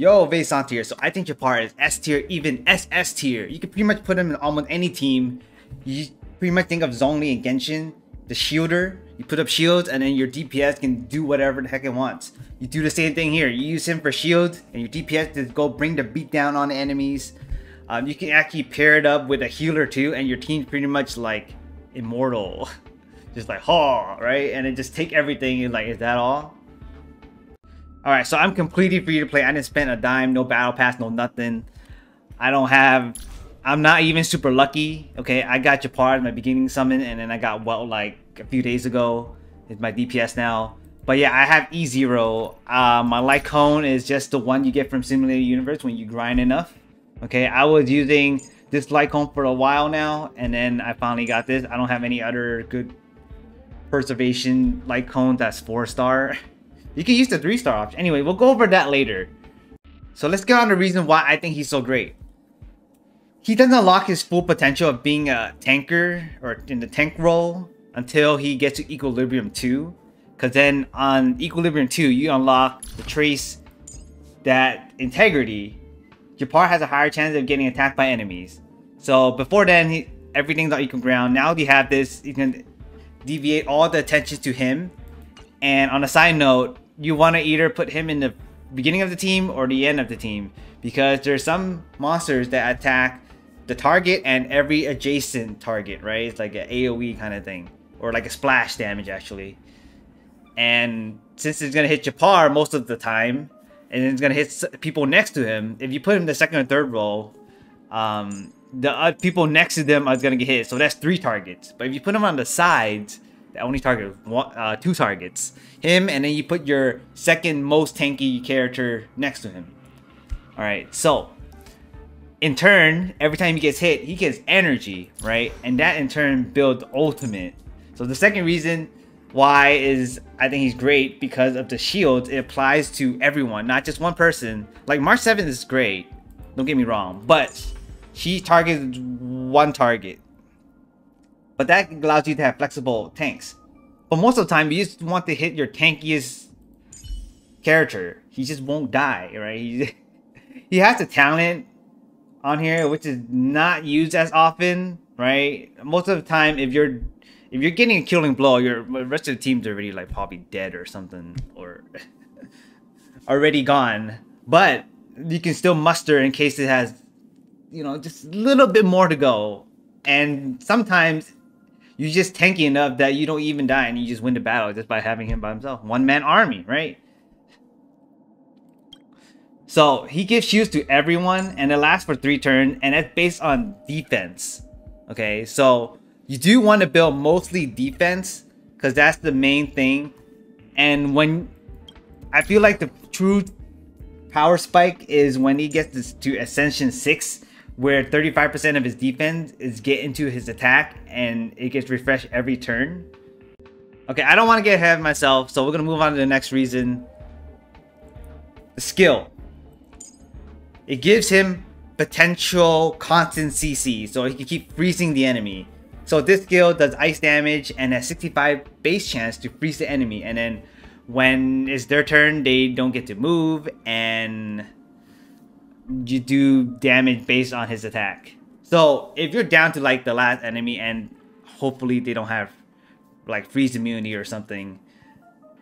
Yo, Vinsonte here. So I think Gepard is S tier, even SS tier. You can pretty much put him in almost any team. You pretty much think of Zhongli and Genshin, the shielder. You put up shields and then your DPS can do whatever the heck it wants. You do the same thing here. You use him for shield and your DPS to go bring the beat down on enemies. You can actually pair it up with a healer too, and your team's pretty much like immortal. Just like, haul, right? And then just take everything and like, is that all? Alright, so I'm completely free to play. I didn't spend a dime, no battle pass, no nothing. I'm not even super lucky. Okay, I got Gepard, my beginning summon, and then I got well like a few days ago. It's my DPS now. But yeah, I have E0. My light cone is just the one you get from Simulated Universe when you grind enough. Okay, I was using this light cone for a while now, and then I finally got this. I don't have any other good preservation light cone that's 4-star. You can use the 3-star option. Anyway, we'll go over that later. So let's get on the reason why I think he's so great. He doesn't unlock his full potential of being a tanker or in the tank role until he gets to Equilibrium 2. Because then on Equilibrium 2, you unlock the Trace that Integrity. Gepard has a higher chance of getting attacked by enemies. So before then, everything's on equal ground. Now you have this, you can deviate all the attention to him. And on a side note, you want to either put him in the beginning of the team or the end of the team, because there's some monsters that attack the target and every adjacent target, right? It's like an AoE kind of thing, or like a splash damage actually. And since it's going to hit Gepard most of the time, and it's going to hit people next to him, if you put him in the second or third row, the other people next to them are going to get hit. So that's 3 targets. But if you put him on the sides, that only target 2 targets. Him, and then you put your second most tanky character next to him. Alright, so in turn, every time he gets hit, he gets energy, right? And that in turn builds ultimate. So the second reason why is I think he's great because of the shield. It applies to everyone, not just one person. Like March 7 is great, don't get me wrong, but she targets one target. But that allows you to have flexible tanks. But most of the time, you just want to hit your tankiest character. He just won't die, right? He has the talent on here, which is not used as often, right? Most of the time, if you're getting a killing blow, the rest of the team's already like probably dead or something, or already gone. But you can still muster in case it has, you know, just a little bit more to go. And sometimes you're just tanky enough that you don't even die and you just win the battle just by having him by himself. One-man army, right? So he gives shields to everyone and it lasts for 3 turns, and that's based on defense. Okay, so you do want to build mostly defense because that's the main thing. And when I feel like the true power spike is when he gets to Ascension 6, where 35% of his defense is get into his attack and it gets refreshed every turn. Okay, I don't want to get ahead of myself, so we're going to move on to the next reason. The skill. It gives him potential constant CC, so he can keep freezing the enemy. So this skill does ice damage and has 65 base chance to freeze the enemy. And then when it's their turn, they don't get to move, and you do damage based on his attack. So if you're down to like the last enemy and hopefully they don't have like freeze immunity or something,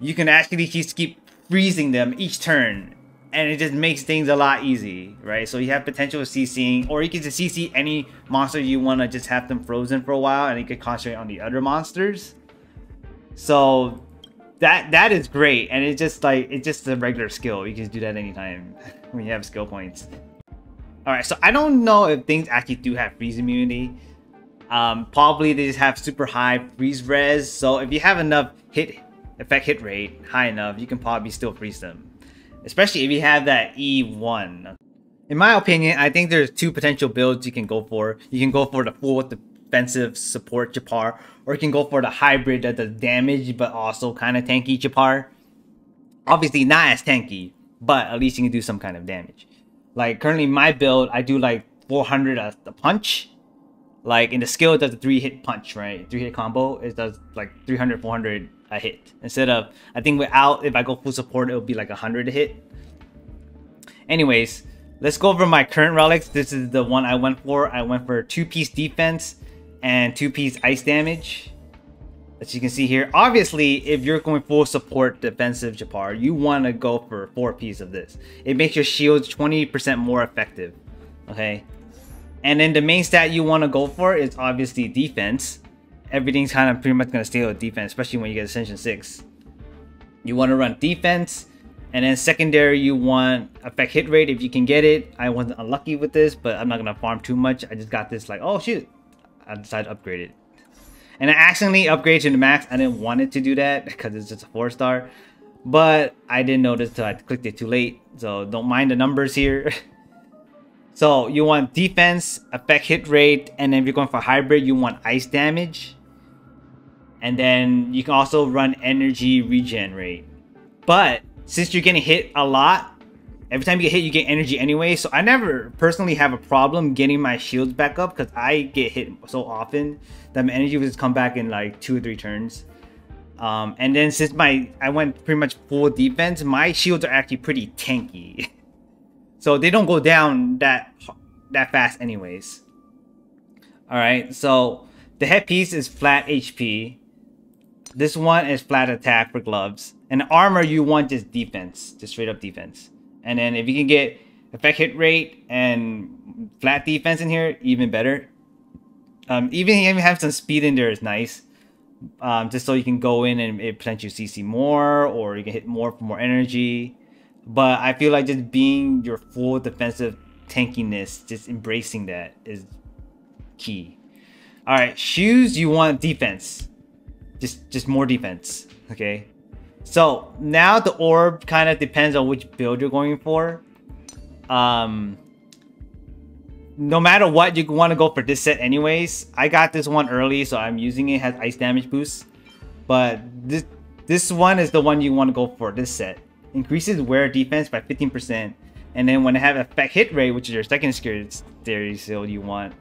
you can actually just keep freezing them each turn, and it just makes things a lot easy, right? So you have potential CCing, or you can just CC any monster you want to just have them frozen for a while, and you can concentrate on the other monsters. So that is great, and it's just like, it's just a regular skill. You can do that anytime when you have skill points. Alright, so I don't know if things actually do have freeze immunity. Probably they just have super high freeze res, so if you have enough effect hit rate high enough, you can probably still freeze them. Especially if you have that E1. In my opinion, I think there's 2 potential builds you can go for. You can go for the full defensive support Gepard, or you can go for the hybrid that does damage but also kind of tanky Gepard. Obviously not as tanky, but at least you can do some kind of damage. Like currently my build, I do like 400 as the punch. Like in the skill, it does a 3-hit punch, right? 3-hit combo, it does like 300, 400 a hit. Instead of, I think without, if I go full support, it'll be like 100 a hit. Anyways, let's go over my current relics. This is the one I went for. I went for 2-piece defense and 2-piece ice damage. As you can see here, obviously, if you're going full support defensive Gepard, you want to go for 4-piece of this. It makes your shields 20% more effective, okay? And then the main stat you want to go for is obviously defense. Everything's kind of pretty much going to stay with defense, especially when you get Ascension 6. You want to run defense, and then secondary, you want effect hit rate if you can get it. I wasn't unlucky with this, but I'm not going to farm too much. I just got this like, oh shoot, I decided to upgrade it. And I accidentally upgraded to the max. I didn't want it to do that because it's just a 4-star. But I didn't notice until I clicked it too late. So don't mind the numbers here. So you want defense, effect hit rate. And then if you're going for hybrid, you want ice damage. And then you can also run energy regen rate. But since you're getting hit a lot, every time you get hit, you get energy anyway. So I never personally have a problem getting my shields back up because I get hit so often that my energy will just come back in like 2 or 3 turns. And then since I went pretty much full defense, my shields are actually pretty tanky. So they don't go down that fast anyways. Alright, so the headpiece is flat HP. This one is flat attack for gloves. And armor you want just defense, just straight up defense. And then if you can get effect hit rate and flat defense in here, even better. Even have some speed in there is nice. Just so you can go in and it potentially CC more, or you can hit more for more energy. But I feel like just being your full defensive tankiness, just embracing that is key. Alright, shoes, you want defense. Just more defense, okay? So now the orb kind of depends on which build you're going for. No matter what, you want to go for this set anyways. I got this one early, so I'm using it. It has ice damage boost. But this one is the one you want to go for this set. Increases wear defense by 15%. And then when they have effect hit rate, which is your second secondary shield, you want.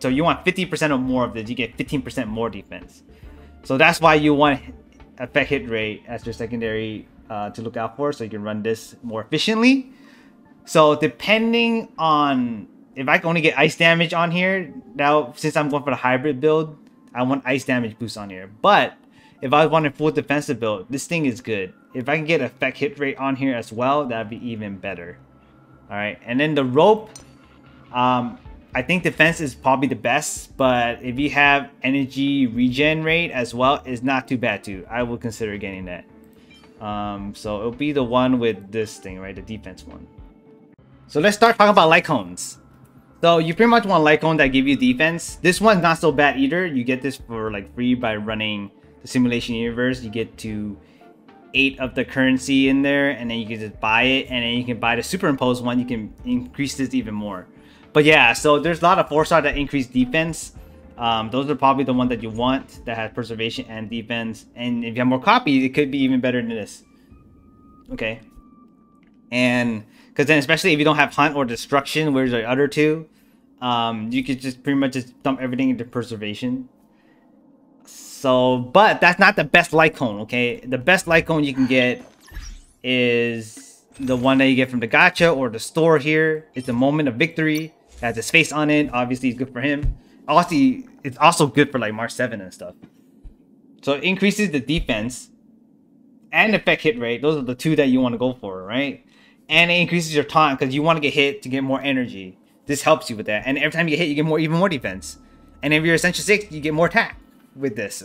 So you want 50% or more of this. You get 15% more defense. So that's why you want effect hit rate as your secondary to look out for, so you can run this more efficiently. So depending on if I can only get ice damage on here now, since I'm going for the hybrid build, I want ice damage boost on here. But if I want a full defensive build, this thing is good. If I can get effect hit rate on here as well, that'd be even better. All right, and then the rope, I think defense is probably the best, but if you have energy regen rate as well, it's not too bad too. I will consider getting that. So it'll be the one with this thing, right? The defense one. So let's start talking about light cones. So you pretty much want light cones that give you defense. This one's not so bad either. You get this for like free by running the simulation universe. You get to 8 of the currency in there, and then you can just buy it, and then you can buy the superimposed one. You can increase this even more. But yeah, so there's a lot of 4-star that increase defense. Those are probably the ones that you want that have preservation and defense. And if you have more copies, it could be even better than this. Okay. And because then, especially if you don't have hunt or destruction, where's the other two? You could just pretty much just dump everything into preservation. So, but that's not the best light cone, okay? The best light cone you can get is the one that you get from the gacha or the store here. It's the Moment of Victory. Has his face on it. Obviously, it's good for him. Also, it's also good for like March 7 and stuff. So it increases the defense and effect hit rate. Those are the two that you want to go for, right? And it increases your taunt because you want to get hit to get more energy. This helps you with that. And every time you get hit, you get more, even more defense. And if you're Essential 6, you get more attack with this.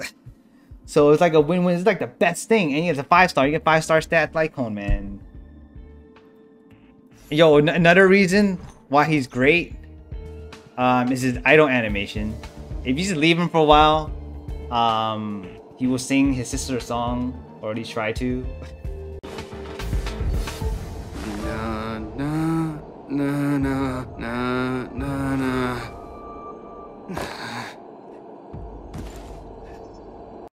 So it's like a win-win. It's like the best thing. And it's a 5-star. You get 5-star stats like Cone, man. Yo, another reason why he's great is his idle animation. If you just leave him for a while, he will sing his sister's song, or at least try to. Na na na na na na na.